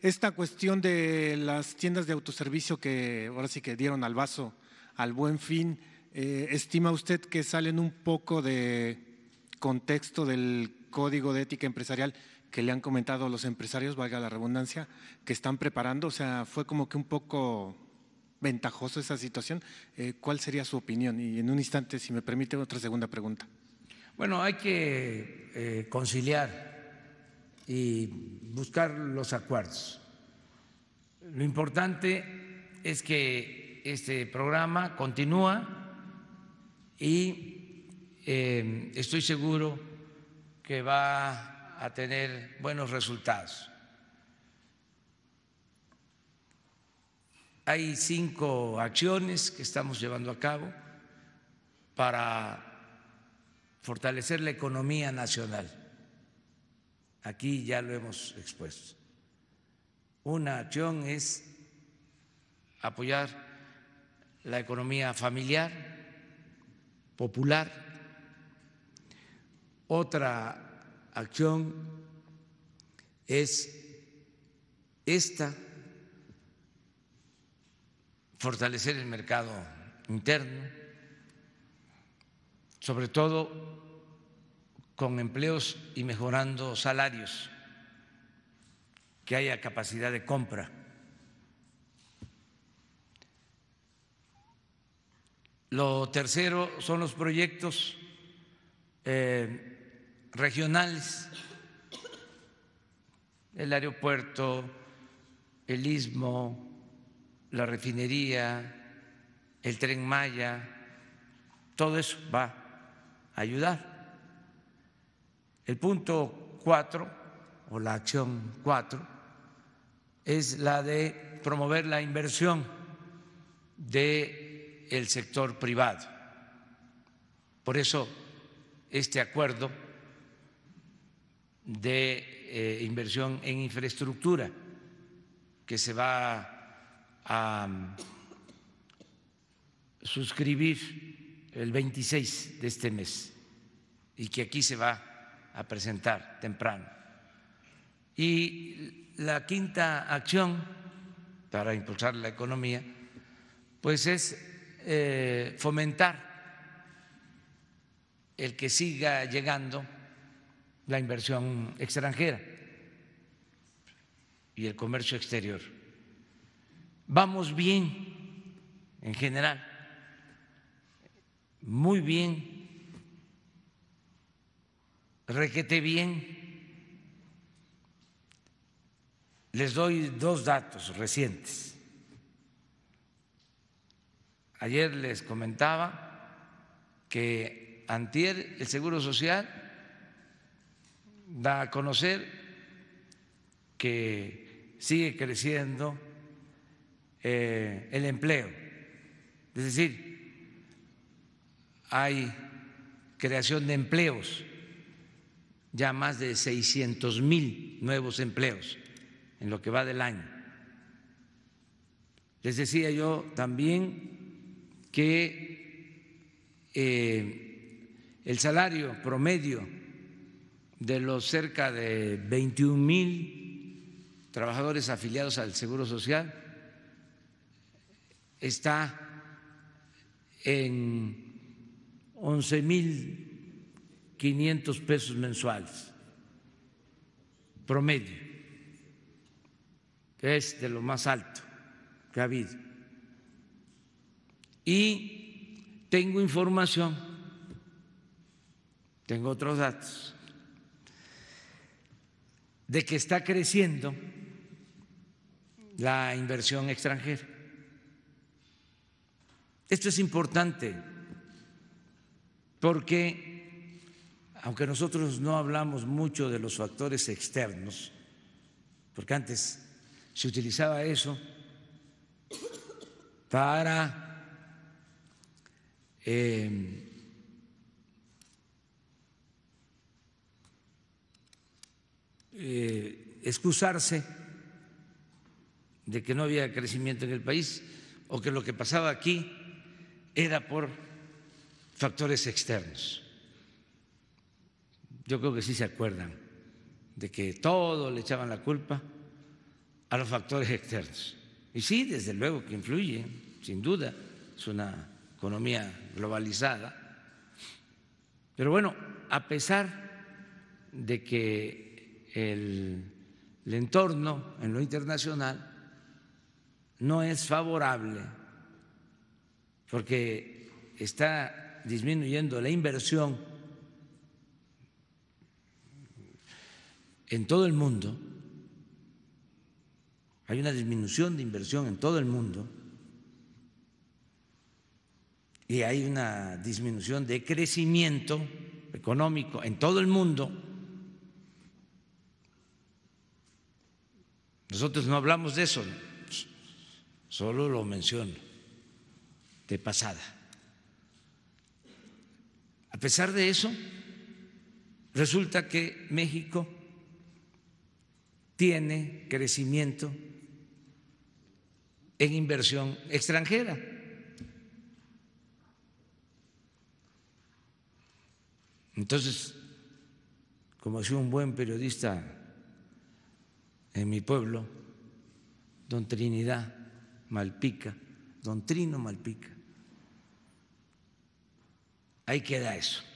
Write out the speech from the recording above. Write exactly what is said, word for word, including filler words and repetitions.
Esta cuestión de las tiendas de autoservicio que ahora sí que dieron al vaso, al Buen Fin, eh, ¿estima usted que salen un poco de contexto del Código de Ética Empresarial que le han comentado los empresarios, valga la redundancia, que están preparando? O sea, fue como que un poco ventajoso esa situación. Eh, ¿Cuál sería su opinión? Y en un instante, si me permite, otra segunda pregunta. Bueno, hay que eh, conciliar y buscar los acuerdos. Lo importante es que este programa continúa y eh, estoy seguro que va a tener buenos resultados. Hay cinco acciones que estamos llevando a cabo para fortalecer la economía nacional. Aquí ya lo hemos expuesto. Una acción es apoyar la economía familiar, popular. Otra acción es esta, fortalecer el mercado interno, sobre todo con empleos y mejorando salarios, que haya capacidad de compra. Lo tercero son los proyectos eh, regionales, el aeropuerto, el Istmo, la refinería, el Tren Maya, todo eso va a ayudar. El punto cuatro, o la acción cuatro, es la de promover la inversión del sector privado. Por eso este acuerdo de inversión en infraestructura que se va a suscribir el veintiséis de este mes y que aquí se va a a presentar temprano. Y la quinta acción para impulsar la economía, pues es eh, fomentar el que siga llegando la inversión extranjera y el comercio exterior. Vamos bien en general, muy bien, requete bien. Les doy dos datos recientes. Ayer les comentaba que antier el Seguro Social da a conocer que sigue creciendo el empleo, es decir, hay creación de empleos, ya más de seiscientos mil nuevos empleos en lo que va del año. Les decía yo también que eh, el salario promedio de los cerca de veintiún mil trabajadores afiliados al Seguro Social está en once mil quinientos pesos mensuales promedio, que es de lo más alto que ha habido. Y tengo información, tengo otros datos, de que está creciendo la inversión extranjera. Esto es importante porque, aunque nosotros no hablamos mucho de los factores externos, porque antes se utilizaba eso para eh, eh, excusarse de que no había crecimiento en el país o que lo que pasaba aquí era por factores externos. Yo creo que sí se acuerdan de que todo le echaban la culpa a los factores externos. Y sí, desde luego que influye, sin duda, es una economía globalizada. Pero bueno, a pesar de que el, el entorno en lo internacional no es favorable, porque está disminuyendo la inversión en todo el mundo, hay una disminución de inversión en todo el mundo y hay una disminución de crecimiento económico en todo el mundo. Nosotros no hablamos de eso, solo lo menciono de pasada. A pesar de eso, resulta que México tiene crecimiento en inversión extranjera. Entonces, como decía un buen periodista en mi pueblo, don Trinidad Malpica, don Trino Malpica, ahí queda eso.